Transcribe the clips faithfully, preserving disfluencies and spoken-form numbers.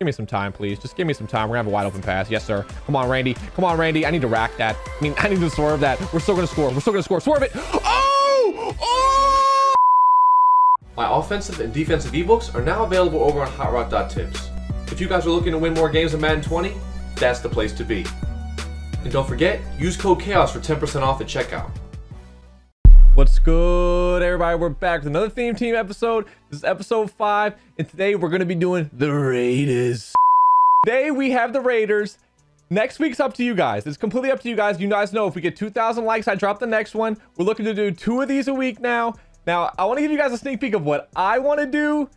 Give me some time, please. Just give me some time. We're gonna have a wide open pass. Yes, sir. Come on, Randy. Come on, Randy. I need to rack that. I mean, I need to swerve that. We're still gonna score. We're still gonna score. Swerve it. Oh! Oh! My offensive and defensive ebooks are now available over on hot route dot tips. If you guys are looking to win more games than Madden twenty, that's the place to be. And don't forget, use code Chaos for ten percent off at checkout. What's good, everybody? We're back with another Theme Team episode. This is episode five, and today we're going to be doing the Raiders. Today we have the Raiders. Next week's up to you guys. It's completely up to you guys. You guys know if we get two thousand likes, I drop the next one. We're looking to do two of these a week now. Now, I want to give you guys a sneak peek of what I want to do.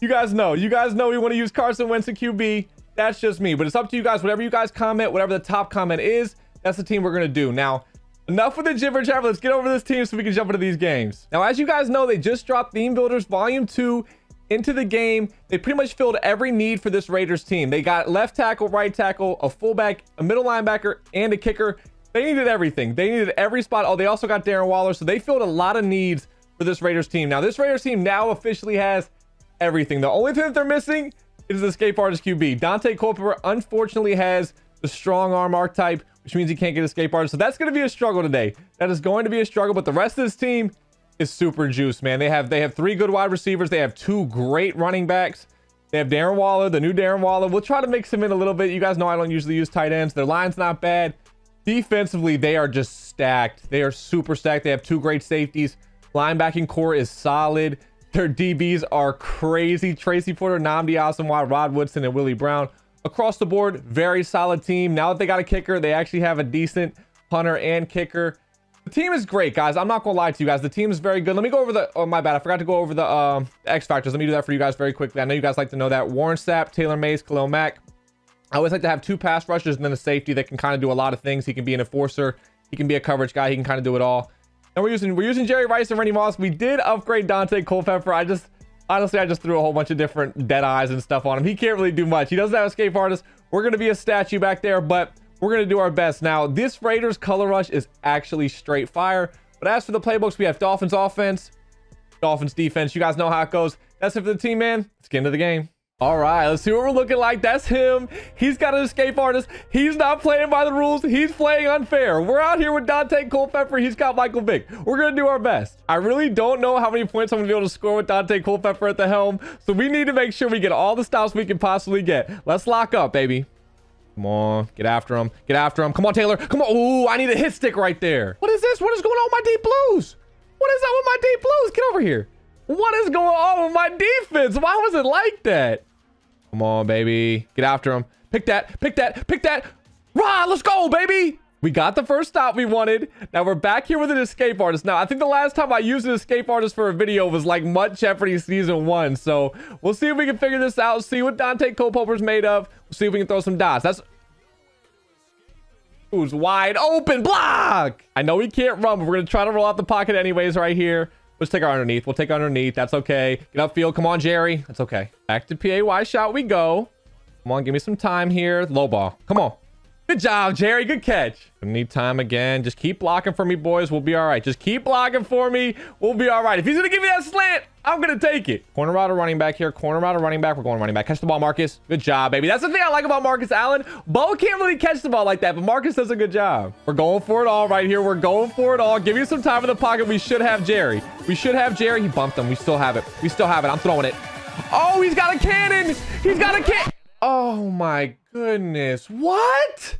You guys know. You guys know we want to use Carson Wentz and Q B. That's just me, but it's up to you guys. Whatever you guys comment, whatever the top comment is, that's the team we're going to do. Now, enough with the jibber jabber. Let's get over this team so we can jump into these games. Now, as you guys know, they just dropped Theme Builders Volume two into the game. They pretty much filled every need for this Raiders team. They got left tackle, right tackle, a fullback, a middle linebacker, and a kicker. They needed everything. They needed every spot. Oh, they also got Darren Waller, so they filled a lot of needs for this Raiders team. Now, this Raiders team now officially has everything. The only thing that they're missing is the escape artist Q B. Daunte Culpepper, unfortunately, has the strong arm archetype, which means he can't get escape artist. So that's going to be a struggle today. That is going to be a struggle, but the rest of this team is super juiced, man. They have they have three good wide receivers. They have two great running backs. They have Darren Waller, the new Darren Waller. We'll try to mix him in a little bit. You guys know I don't usually use tight ends. Their line's not bad. Defensively, they are just stacked. They are super stacked. They have two great safeties. Linebacking core is solid. Their D Bs are crazy. Tracy Porter, Nnamdi Asomugha, Rod Woodson, and Willie Brown. Across the board, very solid team. Now that they got a kicker, they actually have a decent punter and kicker. The team is great, guys. I'm not gonna lie to you guys. The team is very good. Let me go over the, oh, my bad. I forgot to go over the um, X factors. Let me do that for you guys very quickly. I know you guys like to know that. Warren Sapp, Taylor Mays, Khalil Mack. I always like to have two pass rushers and then a safety that can kind of do a lot of things. He can be an enforcer. He can be a coverage guy. He can kind of do it all. And we're using, we're using Jerry Rice and Randy Moss. We did upgrade Daunte Culpepper. I just... Honestly, I just threw a whole bunch of different dead eyes and stuff on him. He can't really do much. He doesn't have escape artist. We're going to be a statue back there, but we're going to do our best. Now, this Raiders color rush is actually straight fire. But as for the playbooks, we have Dolphins offense, Dolphins defense. You guys know how it goes. That's it for the team, man. Let's get into the game. All right, let's see what we're looking like. That's him. He's got an escape artist. He's not playing by the rules. He's playing unfair. We're out here with Daunte Culpepper. He's got Michael Vick. We're going to do our best. I really don't know how many points I'm going to be able to score with Daunte Culpepper at the helm, so we need to make sure we get all the stops we can possibly get. Let's lock up, baby. Come on. Get after him. Get after him. Come on, Taylor. Come on. Ooh, I need a hit stick right there. What is this? What is going on with my deep blues? What is up with my deep blues? Get over here. What is going on with my defense? Why was it like that? Come on, baby. Get after him. Pick that. Pick that. Pick that. Rah, let's go, baby. We got the first stop we wanted. Now we're back here with an escape artist. Now, I think the last time I used an escape artist for a video was like Mutt Jeopardy season one. So we'll see if we can figure this out. See what Daunte Culpepper's made of. We'll see if we can throw some dots. That's... Who's wide open. Block. I know he can't run, but we're going to try to roll out the pocket anyways right here. Let's take our underneath. We'll take our underneath. That's okay. Get upfield. Come on, Jerry. That's okay. Back to P A Y shot we go. Come on, give me some time here. Low ball. Come on. Good job, Jerry. Good catch. Gonna need time again. Just keep blocking for me, boys. We'll be all right. Just keep blocking for me. We'll be all right. If he's gonna give me that slant, I'm gonna take it. Corner route or running back here. Corner route or running back. We're going running back. Catch the ball, Marcus. Good job, baby. That's the thing I like about Marcus Allen. Bo can't really catch the ball like that, but Marcus does a good job. We're going for it all right here. We're going for it all. Give you some time in the pocket. We should have Jerry. We should have Jerry. He bumped him. We still have it. We still have it. I'm throwing it. Oh, he's got a cannon. He's got a cannon. Oh my goodness. What?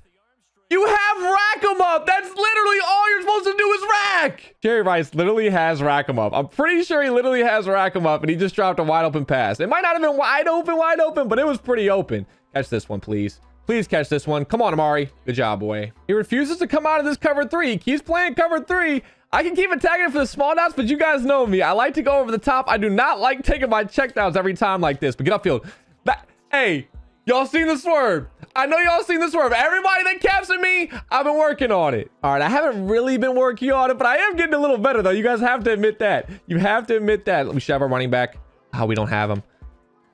You have rack 'em up. That's literally all you're supposed to do is rack. Jerry Rice literally has rack 'em up. I'm pretty sure he literally has rack 'em up, and he just dropped a wide open pass. It might not have been wide open, wide open, but it was pretty open. Catch this one, please. Please catch this one. Come on, Amari. Good job, boy. He refuses to come out of this cover three. He keeps playing cover three. I can keep attacking for the small dots, but you guys know me. I like to go over the top. I do not like taking my checkdowns every time like this, but get upfield. That, hey. Y'all seen the swerve. I know y'all seen the swerve. Everybody that captured me, I've been working on it. All right, I haven't really been working on it, but I am getting a little better, though. You guys have to admit that. You have to admit that. Let me shove our running back. Oh, we don't have him.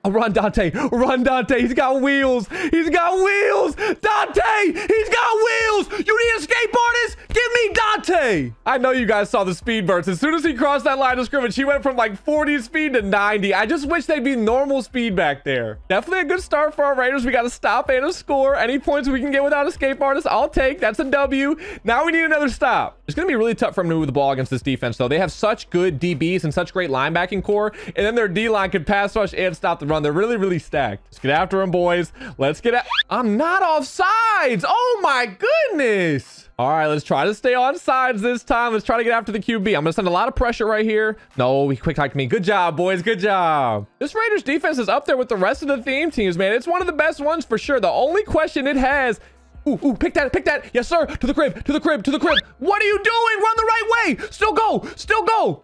Oh, run, Daunte. Run, Daunte. He's got wheels. He's got wheels. Daunte, he's got wheels. You need a skateboardist? Give me Daunte. I know you guys saw the speed bursts. As soon as he crossed that line of scrimmage, he went from like forty speed to ninety. I just wish they'd be normal speed back there. Definitely a good start for our Raiders. We got a stop and a score. Any points we can get without a skateboardist, I'll take. That's a W. Now we need another stop. It's going to be really tough for him to move the ball against this defense, though. They have such good D Bs and such great linebacking core, and then their D-line could pass rush and stop the run. They're really, really stacked. Let's get after them, boys. Let's get at... I'm not off sides. Oh, my goodness. All right, let's try to stay on sides this time. Let's try to get after the Q B. I'm going to send a lot of pressure right here. No, he quick-hiked me. Good job, boys. Good job. This Raiders defense is up there with the rest of the theme teams, man. It's one of the best ones for sure. The only question it has... Ooh, ooh, pick that, pick that. Yes, sir. To the crib, to the crib, to the crib. What are you doing? Run the right way. Still go, still go.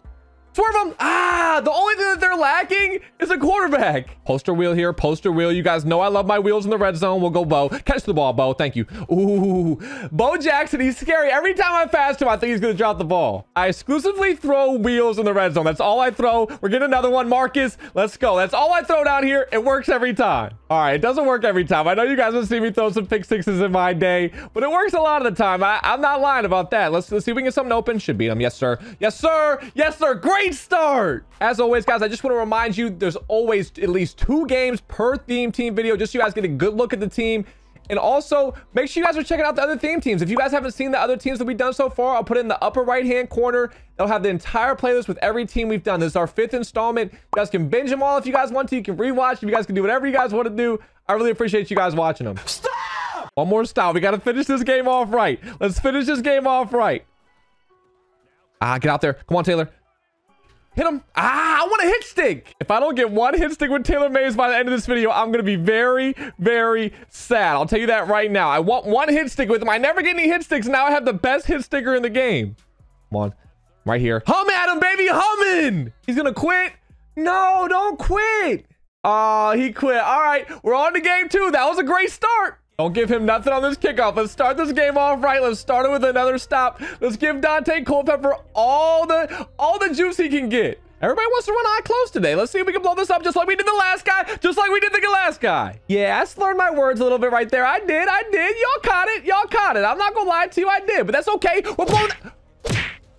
Swerve them. Ah, the only thing that they're lacking is a quarterback. Poster wheel here, poster wheel. You guys know I love my wheels in the red zone. We'll go, Bo. Catch the ball, Bo. Thank you. Ooh, Bo Jackson, he's scary. Every time I pass him, I think he's going to drop the ball. I exclusively throw wheels in the red zone. That's all I throw. We're getting another one, Marcus. Let's go. That's all I throw down here. It works every time. All right, it doesn't work every time. I know you guys have seen me throw some pick sixes in my day, but it works a lot of the time. I, I'm not lying about that. Let's, let's see if we can get something open. Should beat him. Yes, sir. Yes, sir. Yes, sir. Great start. As always, guys, I just want to remind you, there's always at least two games per theme team video, just so you guys get a good look at the team. And also, make sure you guys are checking out the other theme teams. If you guys haven't seen the other teams that we've done so far, I'll put it in the upper right-hand corner. They'll have the entire playlist with every team we've done. This is our fifth installment. You guys can binge them all if you guys want to. You can rewatch. You guys can do whatever you guys want to do. I really appreciate you guys watching them. Stop! One more stop. We got to finish this game off right. Let's finish this game off right. Ah, get out there. Come on, Taylor. Hit him. Ah, I want a hit stick. If I don't get one hit stick with Taylor Mays by the end of this video, I'm going to be very, very sad. I'll tell you that right now. I want one hit stick with him. I never get any hit sticks. Now I have the best hit sticker in the game. Come on. Right here. Hum at him, baby. Humming. He's going to quit. No, don't quit. Oh, he quit. All right. We're on to game two. That was a great start. Don't give him nothing on this kickoff. Let's start this game off right. Let's start it with another stop. Let's give Daunte Culpepper all the all the juice he can get. Everybody wants to run eye close today. Let's see if we can blow this up just like we did the last guy, just like we did the last guy. Yeah, I slurred my words a little bit right there. I did. I did. Y'all caught it. Y'all caught it. I'm not going to lie to you. I did, but that's okay. We're blowing...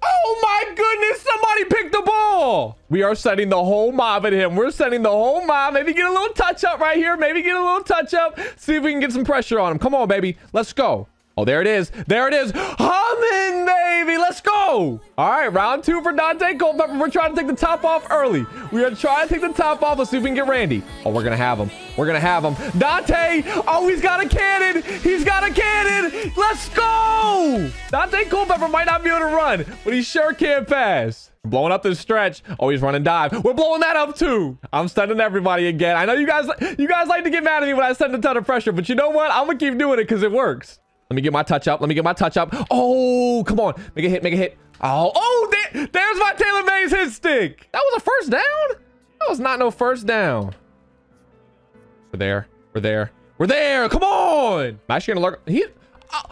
Oh my goodness, somebody picked the ball. We are sending the whole mob at him. We're sending the whole mob. Maybe get a little touch up right here. Maybe get a little touch up. See if we can get some pressure on him. Come on, baby. Let's go. Oh, there it is. There it is. Humming, baby. Let's go. All right, round two for Daunte Culpepper. We're trying to take the top off early. We are trying to take the top off. Let's see if we can get Randy. Oh, we're going to have him. We're going to have him. Daunte. Oh, he's got a cannon. He's got a cannon. Let's go. Daunte Culpepper might not be able to run, but he sure can pass. Blowing up this stretch. Oh, he's running dive. We're blowing that up too. I'm stunning everybody again. I know you guys, you guys like to get mad at me when I send a ton of pressure, but you know what? I'm going to keep doing it because it works. Let me get my touch up. Let me get my touch up. Oh, come on. Make a hit. Make a hit. Oh, oh, there, there's my Taylor Mays hit stick. That was a first down? That was not no first down. We're there. We're there. We're there. Come on. I'm actually going to lurk. He, uh,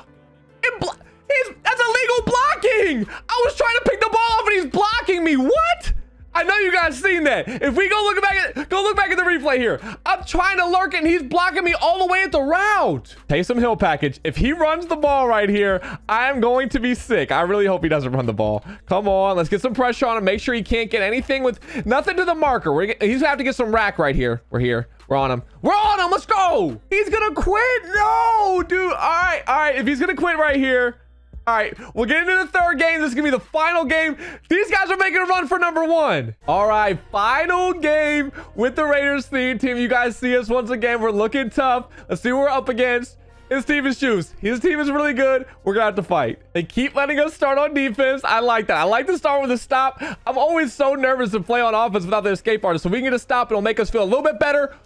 it blo he's, that's illegal blocking. I was trying to pick the ball up and he's blocking me. What? I know you guys seen that. If we go look back at go look back at the replay here, I'm trying to lurk and he's blocking me all the way at the route. Taysom Hill package. If he runs the ball right here, I am going to be sick. I really hope he doesn't run the ball. Come on, let's get some pressure on him. Make sure he can't get anything with nothing to the marker. We're, he's gonna have to get some rack right here. We're here. We're on him. We're on him. Let's go. He's gonna quit. No, dude. All right, all right. If he's gonna quit right here. All right, we'll get into the third game. This is going to be the final game. These guys are making a run for number one. All right, final game with the Raiders theme team. You guys see us once again. We're looking tough. Let's see what we're up against. His team is juice. His team is really good. We're going to have to fight. They keep letting us start on defense. I like that. I like to start with a stop. I'm always so nervous to play on offense without the escape artist. So we can get a stop. It'll make us feel a little bit better.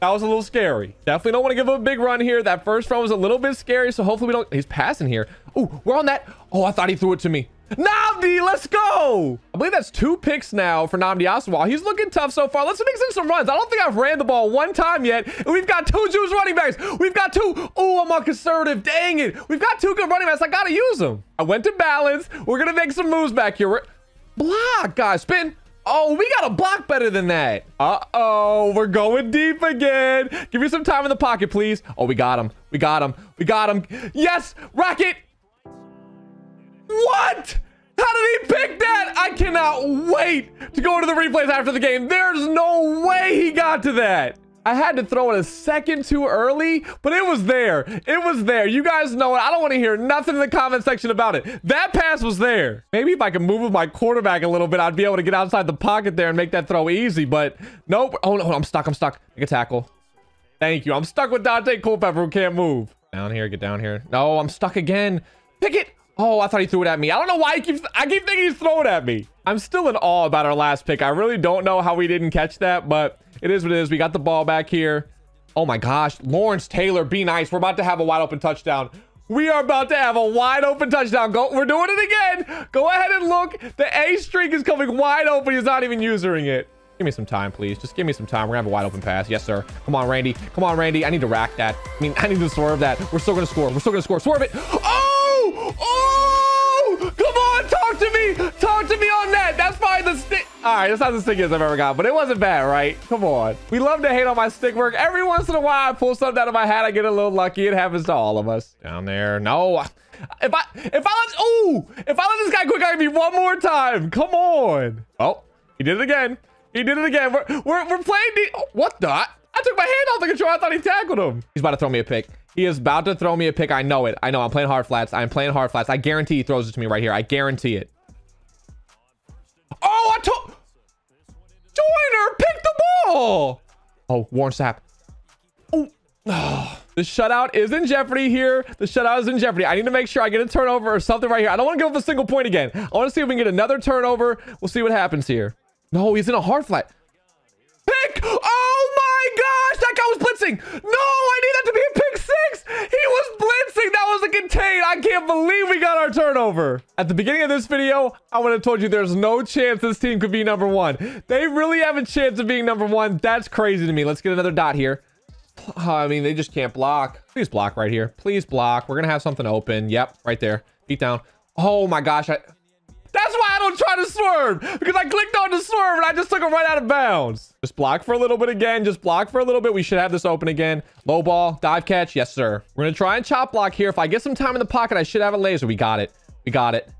That was a little scary. Definitely don't want to give up a big run here. That first run was a little bit scary, so hopefully we don't... He's passing here. Oh, we're on that. Oh, I thought he threw it to me. Nnamdi, let's go. I believe that's two picks now for Nnamdi Asomugha. He's looking tough so far. Let's mix in some runs. I don't think I've ran the ball one time yet. And we've got two juice running backs. We've got two. Oh, I'm on conservative. Dang it. We've got two good running backs. I got to use them. I went to balance. We're going to make some moves back here. We're... Block, guys. Spin. Oh, we got a block better than that. Uh-oh, we're going deep again. Give me some time in the pocket, please. Oh, we got him. We got him. We got him. Yes, Rocket. What? How did he pick that? I cannot wait to go to the replays after the game. There's no way he got to that. I had to throw it a second too early, but it was there. It was there. You guys know it. I don't want to hear nothing in the comment section about it. That pass was there. Maybe if I could move with my quarterback a little bit, I'd be able to get outside the pocket there and make that throw easy, but nope. Oh, no, I'm stuck. I'm stuck. Make a tackle. Thank you. I'm stuck with Daunte Culpepper who can't move. Down here. Get down here. No, I'm stuck again. Pick it. Oh, I thought he threw it at me. I don't know why he keeps... I keep thinking he's throwing at me. I'm still in awe about our last pick. I really don't know how we didn't catch that, but it is what it is. We got the ball back here. Oh, my gosh. Lawrence Taylor, be nice. We're about to have a wide open touchdown. We are about to have a wide open touchdown. Go, we're doing it again. Go ahead and look. The A streak is coming wide open. He's not even using it. Give me some time, please. Just give me some time. We're going to have a wide open pass. Yes, sir. Come on, Randy. Come on, Randy. I need to rack that. I mean, I need to swerve that. We're still going to score. We're still going to score. Swerve it. Oh! Oh, come on, talk to me. Talk to me on that. That's probably the stick. All right, that's not the stickiest I've ever got, but it wasn't bad, right? Come on. We love to hate on my stick work. Every once in a while, I pull something out of my hat. I get a little lucky. It happens to all of us. Down there. No. If I, if I, oh, if I let this guy quick, I can be one more time. Come on. Oh, he did it again. He did it again. We're, we're, we're playing the, oh, what the? I took my hand off the control. I thought he tackled him. He's about to throw me a pick. He is about to throw me a pick. I know it. I know. I'm playing hard flats. I'm playing hard flats. I guarantee he throws it to me right here. I guarantee it. Oh, I told... Joyner, pick the ball. Oh, Warren Sapp. Oh. Oh. The shutout is in jeopardy here. The shutout is in jeopardy. I need to make sure I get a turnover or something right here. I don't want to give up a single point again. I want to see if we can get another turnover. We'll see what happens here. No, he's in a hard flat. Pick. Oh, my gosh. That guy was blitzing. No, I need that to be a pick. He was blitzing. That was a contain. I can't believe we got our turnover. At the beginning of this video, I would have told you there's no chance this team could be number one. They really have a chance of being number one. That's crazy to me. Let's get another dot here. I mean, they just can't block. Please block right here. Please block. We're going to have something open. Yep, right there. Beat down. Oh, my gosh. I... That's why I don't try to swerve, because I clicked on the swerve and I just took him right out of bounds. Just block for a little bit again. Just block for a little bit. We should have this open again. Low ball, dive catch. Yes, sir. We're going to try and chop block here. If I get some time in the pocket, I should have a laser. We got it. We got it.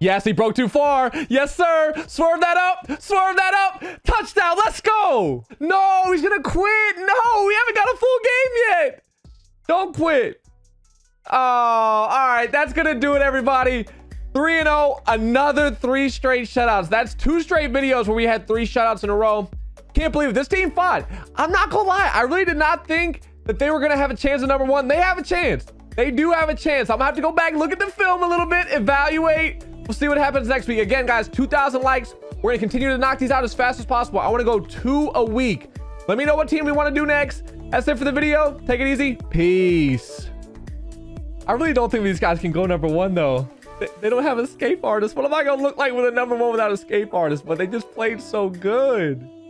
Yes, he broke too far. Yes, sir. Swerve that up. Swerve that up. Touchdown. Let's go. No, he's going to quit. No, we haven't got a full game yet. Don't quit. Oh, all right. That's going to do it, everybody. three and oh, another three straight shutouts. That's two straight videos where we had three shutouts in a row. Can't believe it. This team fought. I'm not gonna lie, I really did not think that they were gonna have a chance at number one. They have a chance. They do have a chance. I'm gonna have to go back, look at the film a little bit, evaluate. We'll see what happens next week. Again, guys, two thousand likes. We're gonna continue to knock these out as fast as possible. I want to go two a week. Let me know what team we want to do next. That's it for the video. Take it easy. Peace. I really don't think these guys can go number one though. They don't have escape artists. What am I gonna look like with a number one without escape artists? But they just played so good.